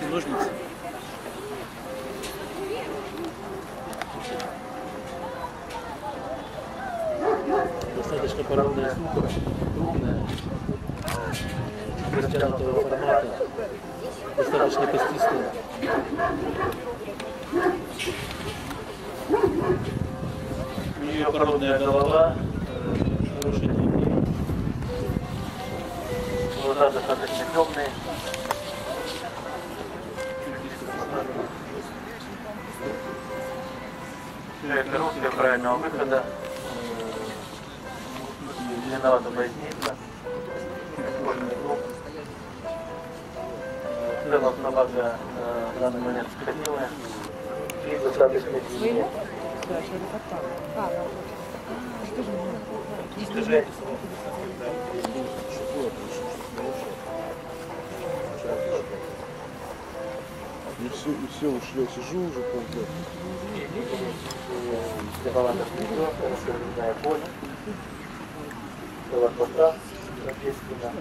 и ножницы. Достаточно парадная сумка, крупная, растянутого формата, достаточно костистая. У нее парадная голова, хорошие деньги. Глаза достаточно темные. Человек рос для правильного выхода. Зеленовато возникло. Кожный круг. Ценность навага в данный момент сходила. И достаточно денег. Достижение. И все ушли, сижу уже полдня. Степалатов внизу, расширенное поле. Голокота, соответственно.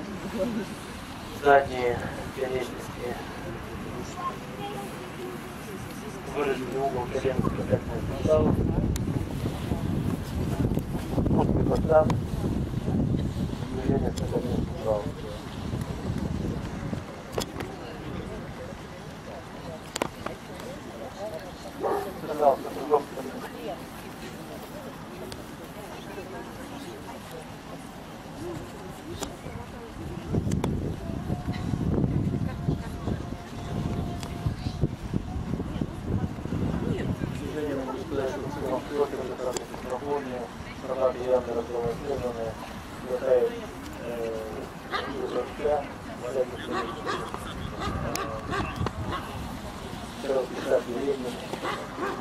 Задние конечности. Выраженный угол коленных контактных суставов. Пустый подстав. Движение с контактных суставов. Сейчас